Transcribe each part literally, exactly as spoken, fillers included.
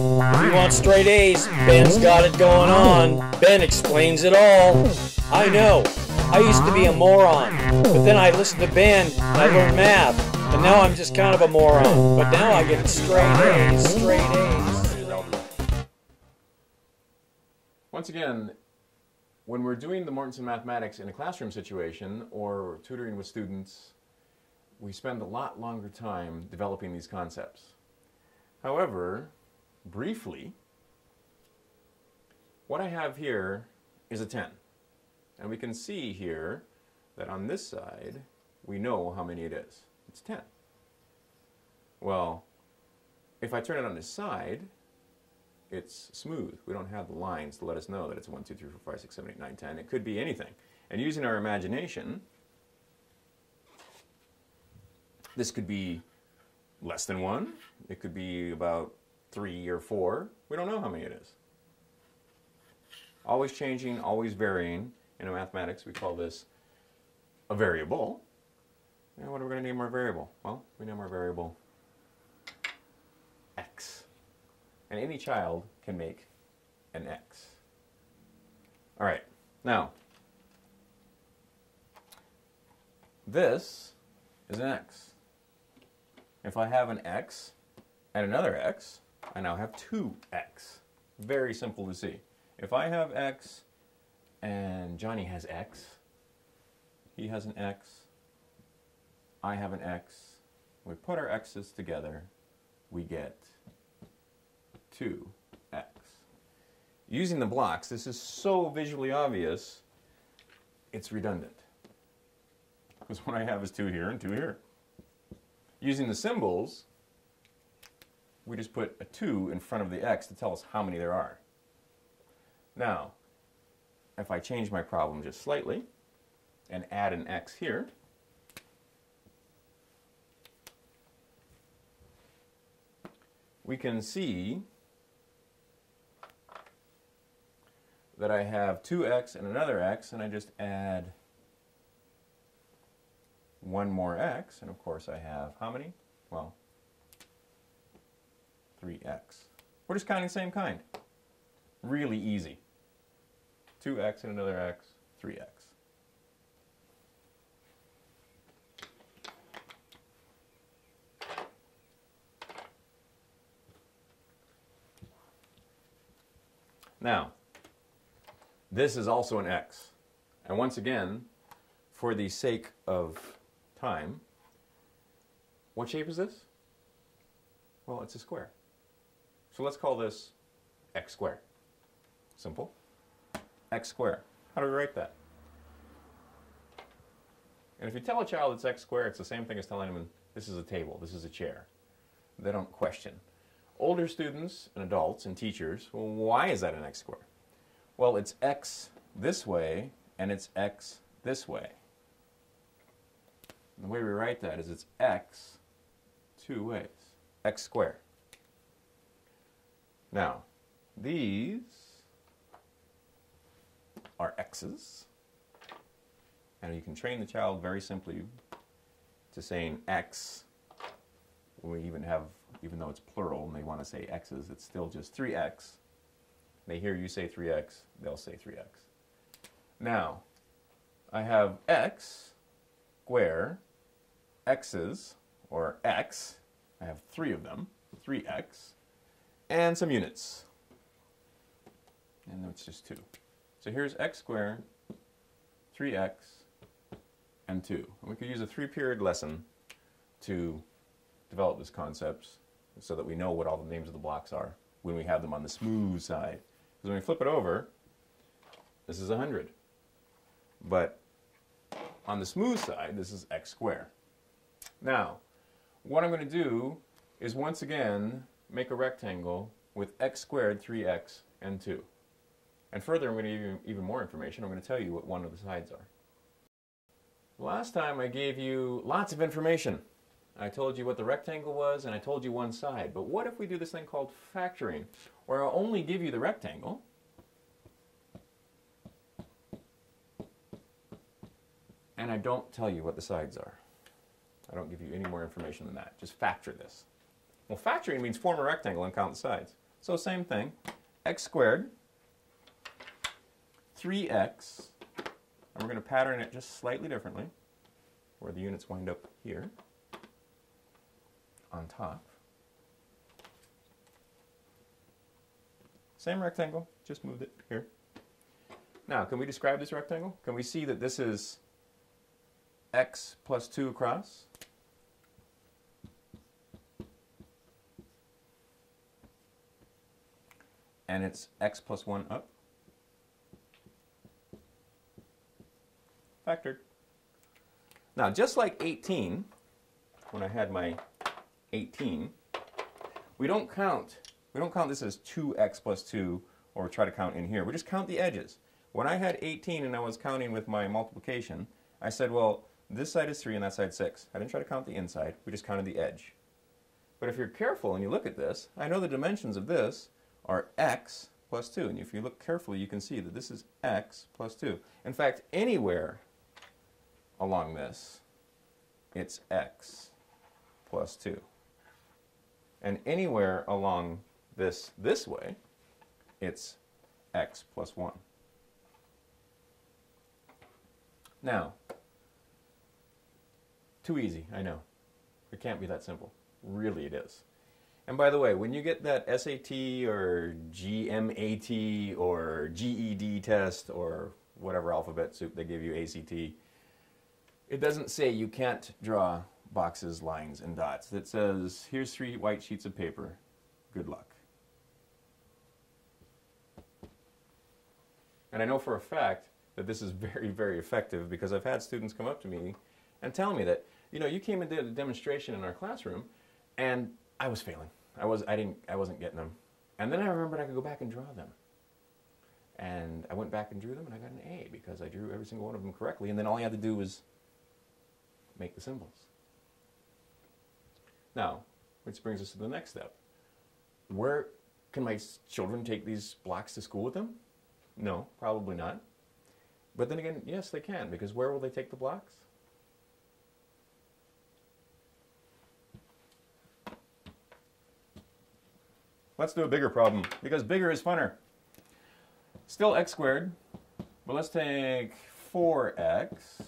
You want straight A's? Ben's got it going on. Ben explains it all. I know. I used to be a moron, but then I listened to Ben and I learned math, and now I'm just kind of a moron. But now I get straight A's, straight A's. Once again, when we're doing the Mortensen Mathematics in a classroom situation or tutoring with students, we spend a lot longer time developing these concepts. However, briefly, what I have here is a ten. And we can see here that on this side, we know how many it is. It's ten. Well, if I turn it on this side, it's smooth. We don't have the lines to let us know that it's one, two, three, four, five, six, seven, eight, nine, ten. It could be anything. And using our imagination, this could be less than one. It could be about three or four. We don't know how many it is. Always changing, always varying. In mathematics, we call this a variable. And what are we going to name our variable? Well, we name our variable x. And any child can make an x. All right. Now, this is an x. If I have an x and another x, I now have two x. Very simple to see. If I have x and Johnny has x, he has an x, I have an x, we put our x's together, we get two x. Using the blocks, this is so visually obvious, it's redundant. Because what I have is two here and two here. Using the symbols, we just put a two in front of the x to tell us how many there are. Now, if I change my problem just slightly and add an x here, we can see that I have two x and another x, and I just add one more x, and of course I have how many? Well, three x. We're just counting the same kind. Really easy. two x and another x, three x. Now, this is also an x. And once again, for the sake of time, what shape is this? Well, it's a square. So let's call this x squared. Simple. X squared. How do we write that? And if you tell a child it's x squared, it's the same thing as telling them this is a table, this is a chair. They don't question. Older students and adults and teachers, well, why is that an x squared? Well, it's x this way and it's x this way. And the way we write that is it's x two ways. X squared. Now, these are x's, and you can train the child very simply to saying x. We even have, even though it's plural and they want to say x's, it's still just three x. They hear you say three x, they'll say three x. Now, I have x squared, x's, or x, I have three of them, three x, and some units. And it's just two. So here's x squared, three x, and two. And we could use a three-period lesson to develop these concepts so that we know what all the names of the blocks are when we have them on the smooth side. Because when we flip it over, this is one hundred. But on the smooth side, this is x squared. Now, what I'm going to do is once again make a rectangle with x squared, three x, and two. And further, I'm going to give you even more information. I'm going to tell you what one of the sides are. Last time I gave you lots of information. I told you what the rectangle was and I told you one side. But what if we do this thing called factoring, where I'll only give you the rectangle and I don't tell you what the sides are. I don't give you any more information than that. Just factor this. Well, factoring means form a rectangle and count the sides. So same thing, x squared, three x, and we're going to pattern it just slightly differently, where the units wind up here on top. Same rectangle, just moved it here. Now, can we describe this rectangle? Can we see that this is x plus two across? And it's x plus one up. Factored. Now, just like eighteen, when I had my eighteen, we don't count, we don't count this as two x plus two or try to count in here. We just count the edges. When I had eighteen and I was counting with my multiplication, I said, well, this side is three and that side is six. I didn't try to count the inside, we just counted the edge. But if you're careful and you look at this, I know the dimensions of this are x plus two. And if you look carefully, you can see that this is x plus two. In fact, anywhere along this, it's x plus two. And anywhere along this this way, it's x plus one. Now, too easy, I know. It can't be that simple. Really it is. And by the way, when you get that S A T or G M A T or G E D test or whatever alphabet soup they give you, A C T, it doesn't say you can't draw boxes, lines, and dots. It says, here's three white sheets of paper. Good luck. And I know for a fact that this is very, very effective because I've had students come up to me and tell me that, you know, you came and did a demonstration in our classroom and I was failing. I was I didn't I wasn't getting them. And then I remembered I could go back and draw them. And I went back and drew them and I got an A because I drew every single one of them correctly, and then all I had to do was make the symbols. Now, which brings us to the next step. Where can my children take these blocks to school with them? No, probably not. But then again, yes they can, because where will they take the blocks? Let's do a bigger problem, because bigger is funner. Still x squared, but let's take four x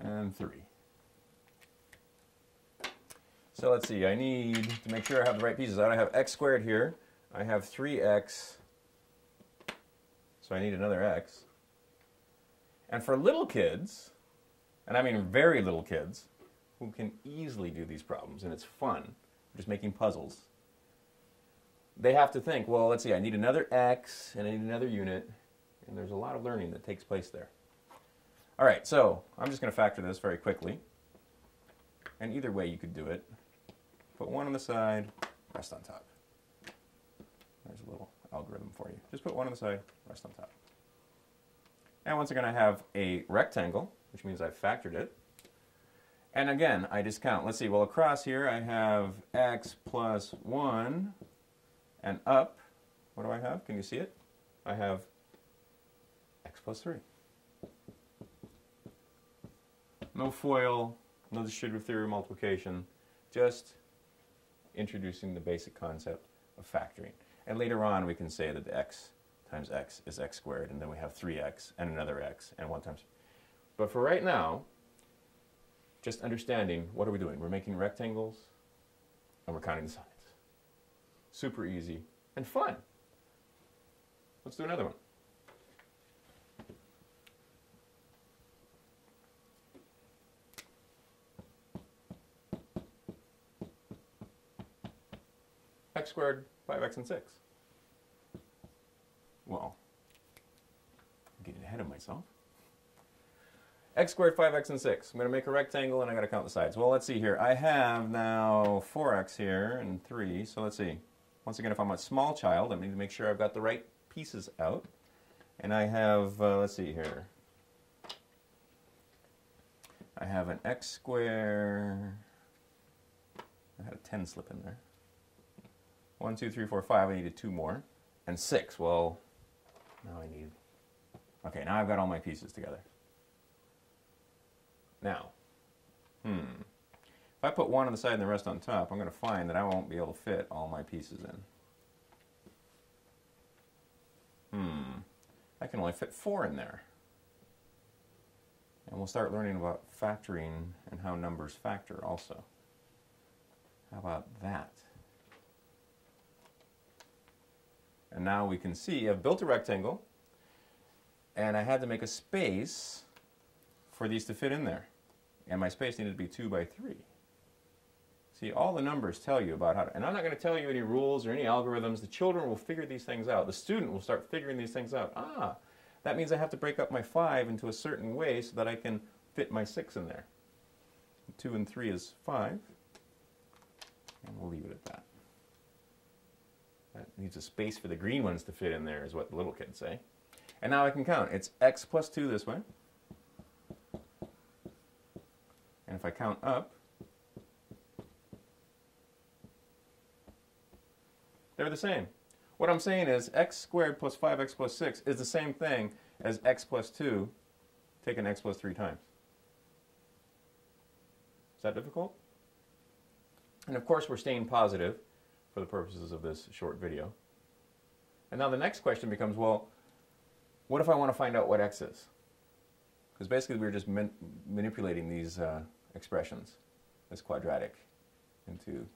and three. So let's see, I need to make sure I have the right pieces. I don't have x squared here. I have three x, so I need another x. And for little kids, and I mean very little kids, who can easily do these problems, and it's fun, we're just making puzzles. They have to think, well, let's see, I need another x, and I need another unit, and there's a lot of learning that takes place there. All right, so I'm just going to factor this very quickly, and either way you could do it. Put one on the side, rest on top. There's a little algorithm for you. Just put one on the side, rest on top. And once again, I have a rectangle, which means I've factored it. And again, I discount. Let's see, well, across here I have x plus one. And up, what do I have? Can you see it? I have x plus three. No FOIL, no distributive theory of multiplication, just introducing the basic concept of factoring. And later on we can say that the x times x is x squared, and then we have three x and another x and one times. But for right now, just understanding what are we doing? We're making rectangles and we're counting the sides. Super easy and fun. Let's do another one. X squared, five x, and six. Well, I'm getting ahead of myself. X squared, five x, and six. I'm going to make a rectangle and I got to count the sides. Well, let's see here. I have now four x here and three, so let's see. Once again, if I'm a small child, I need to make sure I've got the right pieces out. And I have, uh, let's see here. I have an x squared. I had a ten slip in there. one, two, three, four, five. I needed two more. And six. Well, now I need. Okay, now I've got all my pieces together. Now, hmm. If I put one on the side and the rest on top, I'm going to find that I won't be able to fit all my pieces in. Hmm. I can only fit four in there. And we'll start learning about factoring and how numbers factor also. How about that? And now we can see I've built a rectangle, and I had to make a space for these to fit in there. And my space needed to be two by three. See, all the numbers tell you about how to, and I'm not going to tell you any rules or any algorithms. The children will figure these things out. The student will start figuring these things out. Ah, that means I have to break up my five into a certain way so that I can fit my six in there. Two and three is five. And we'll leave it at that. That needs a space for the green ones to fit in there, is what the little kids say. And now I can count. It's x plus two this way. And if I count up, they're the same. What I'm saying is x squared plus five x plus six is the same thing as x plus two taken x plus three times. Is that difficult? And of course we're staying positive for the purposes of this short video. And now the next question becomes, well, what if I want to find out what x is? Because basically we're just man manipulating these uh, expressions, this quadratic, into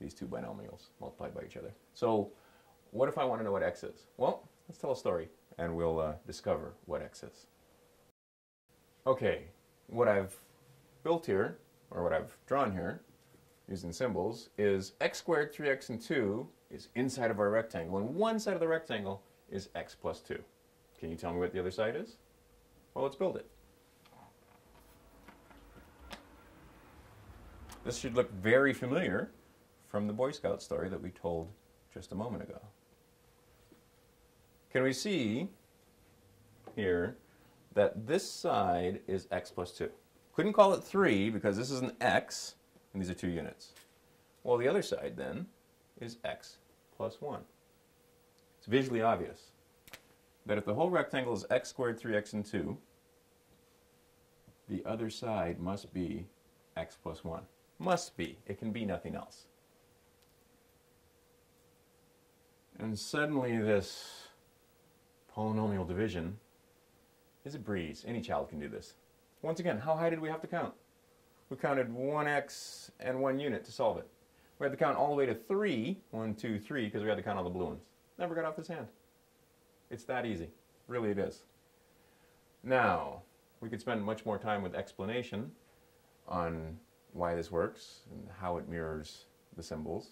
these two binomials multiplied by each other. So what if I want to know what x is? Well, let's tell a story and we'll uh, discover what x is. Okay, what I've built here, or what I've drawn here, using symbols, is x squared, three x, and two is inside of our rectangle, and one side of the rectangle is x plus two. Can you tell me what the other side is? Well, let's build it. This should look very familiar from the Boy Scout story that we told just a moment ago. Can we see here that this side is x plus two? Couldn't call it three because this is an x, and these are two units. Well, the other side, then, is x plus one. It's visually obvious that if the whole rectangle is x squared, three x, and two, the other side must be x plus one. Must be. It can be nothing else. And suddenly this polynomial division is a breeze. Any child can do this. Once again, how high did we have to count? We counted one x and one unit to solve it. We had to count all the way to three, one, two, three, because we had to count all the blue ones. Never got off this hand. It's that easy. Really it is. Now, we could spend much more time with explanation on why this works and how it mirrors the symbols.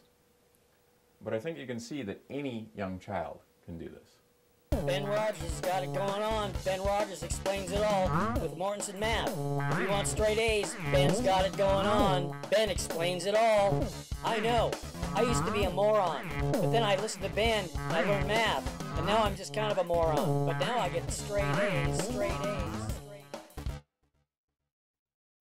But I think you can see that any young child can do this. Ben Rogers got it going on. Ben Rogers explains it all with Mortensen Math. If you want straight A's, Ben's got it going on. Ben explains it all. I know, I used to be a moron, but then I listened to Ben and I learned math, and now I'm just kind of a moron. But now I get straight A's, straight A's.